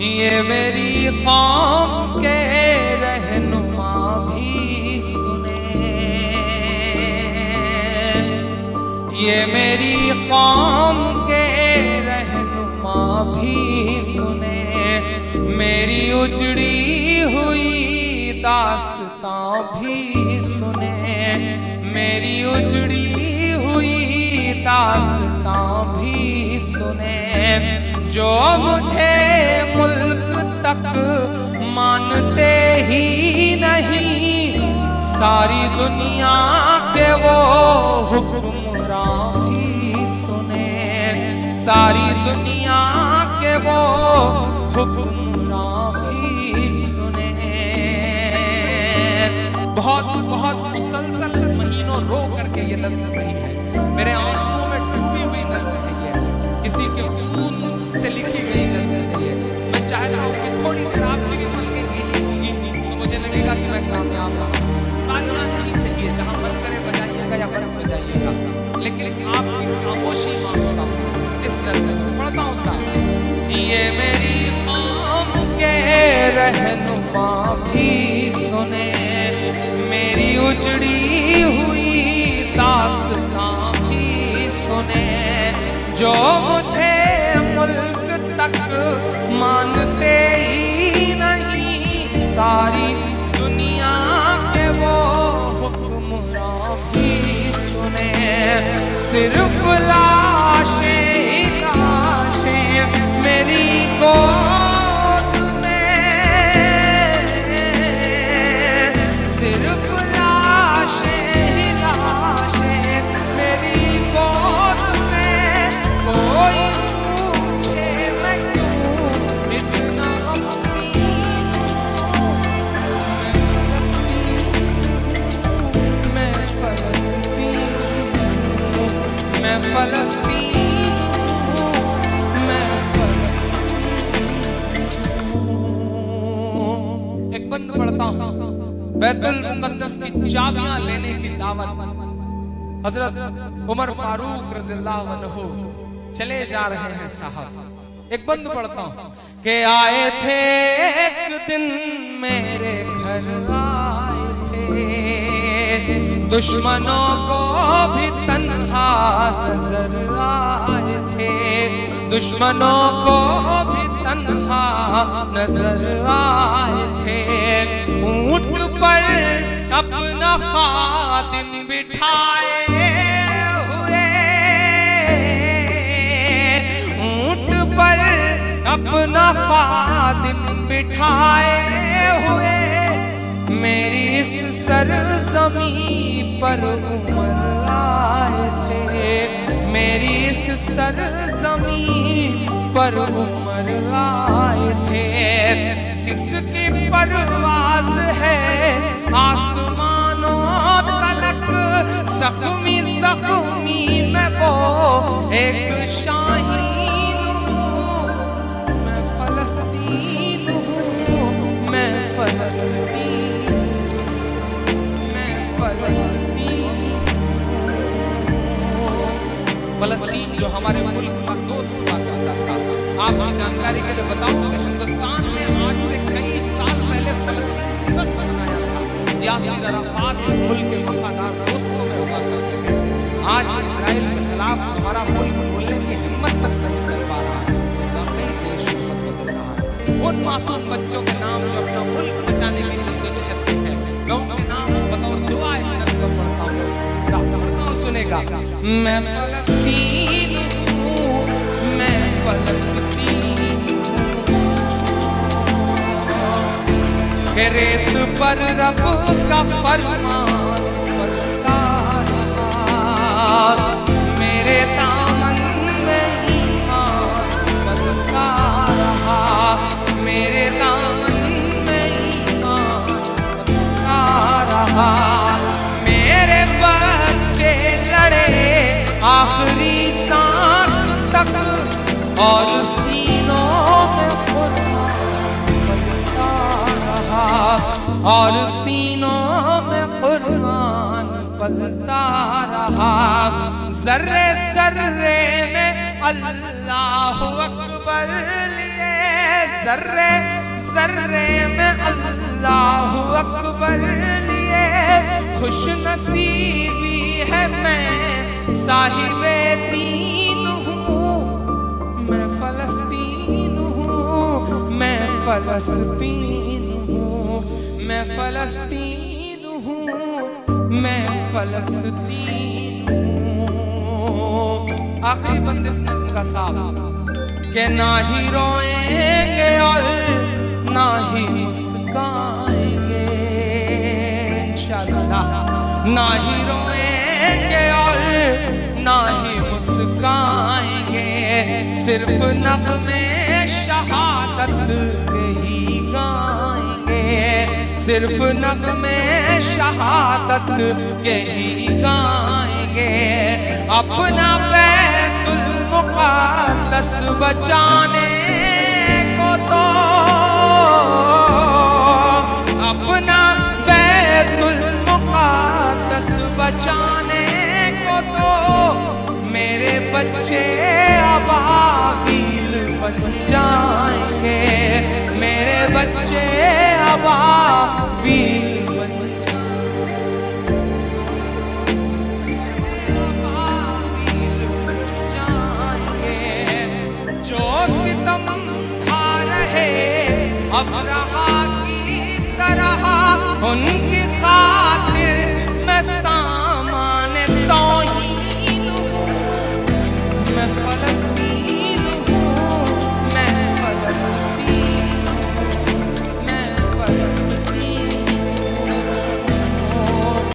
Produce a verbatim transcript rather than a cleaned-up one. ये मेरी कौम के रहनुमा भी सुने, ये मेरी कौम के रहनुमा भी सुने, मेरी उजड़ी हुई दास्तां भी सुने, मेरी उजड़ी हुई दास्तां भी सुने। जो मुझे मुल्क तक मानते ही नहीं, सारी दुनिया के वो हुक्मरान भी सुने, सारी दुनिया के वो हुक्मरान भी सुने। बहुत बहुत मुसलसल महीनों रो करके ये नज़्म कही है, मेरे आंसू में डूबी हुई नज़्म है, ये किसी के खून से लिखी गई नज़्म है। ये मैं चाहता हूँ कि थोड़ी देर आप मेरी पलकें गीली होंगी तो मुझे लगेगा कि मैं कामयाब रहा। तालियां नहीं चाहिए, जहाँ मन करे बजाइएगा या मन बजाइएगा, लेकिन आपकी खामोशी मांगता हूँ इस नज़्म को। पढ़ता हूँ साहब, ये मेरी कौम के रहनुमा भी सुने, मेरी उजड़ी हुई दास्तां भी सुने। जो मुझे मुल्क तक मानते ही नहीं, सारी दुनिया के वो हुक्मरां भी सुने। सिर्फ लाशें ही लाशें मेरी गोद में, सिर्फ लाशें ही लाशें मेरी गोद में। कोई फ़िलस्तीन हूँ, मैं फ़िलस्तीन हूँ। एक बंद पढ़ता हूँ, बैतुल मुक्द्स की चाबियां लेने की दावत। हजरत उमर फारूक रज़ियल्लाहु अन्हु चले जा रहे हैं साहब। एक बंद पढ़ता हूँ कि आए थे एक दिन मेरे घर, आए थे दुश्मनों को भी तन्हा नजर आए थे, दुश्मनों को भी तन्हा नजर आए थे। ऊंट पर अपना खादिम बिठाए हुए, ऊंट पर अपना खादिम बिठाए हुए, मेरी इस सरज़मीं पर उमर आए थे, मेरी इस सरज़मीं पर उमर आए थे। जिसकी परवाज़ है आसमानों तलक, जख्मी जख्मी मैं वो एक शाहीन हूँ, मैं फ़िलस्तीन हूँ, मैं फ़िलस्तीन, मैं फ़िलस्तीन। फ़िलस्तीन जो हमारे मुल्क का दोस्त हुआ करता था। आपकी जानकारी के लिए बताऊं कि हिंदुस्तान में आज से कई साल पहले फ़िलस्तीन दिवस मनाया था। यासीर अराफात मुल्क के वफादार दोस्तों में हुआ करते थे। आज इसराइल के खिलाफ हमारा मुल्क बोलने की हिम्मत तक नहीं कर पा रहा है। देश बदल रहा है। उन मासूम बच्चों के नाम जो अपना मुल्क बचाने की जद्दोजहद में है, मैं उनके नाम बतौर दुआ नस्ल पढ़ता हूँ। सुनेगा, मैं फ़िलस्तीन हूँ, मैं फ़िलस्तीन हूँ। रेत पर रब का फरमान बरसता रहा, मेरे दामन में ईमान बरसता रहा, मेरे दामन में ईमान बरसता रहा। मेरे आखिरी सांस तक और सीनों में कुरान बरसता रहा, और सीनों में कुरान बरसता रहा। जर्रे जर्रे में अल्लाह हू अकबर लिए, दर्रे सर्रे में अल्लाहू अकबर लिए खुश नसीबी है मैं साहिबे दीन हूँ। मैं फ़िलस्तीन हूँ, मैं फ़िलस्तीन हूँ, मैं फ़िलस्तीन हूँ, मैं फ़िलस्तीन हूँ। आखिरी बंदिश का साहब के ना ही रोएंगे और ना ही मुस्काएंगे इंशाअल्लाह, ना ही रोएंगे और ना ही मुस्काएंगे, सिर्फ नगमे शहादत के ही गाएंगे, सिर्फ नगमे शहादत के ही गाएंगे। अपना बैतुल मुक्द्स बचाने को तो, अपना बैतुल मुक्द्स बचाने को तो मेरे बच्चे अबाबील बन जाएंगे, मेरे बच्चे अबाबील बन अब रहा की तरह उनकी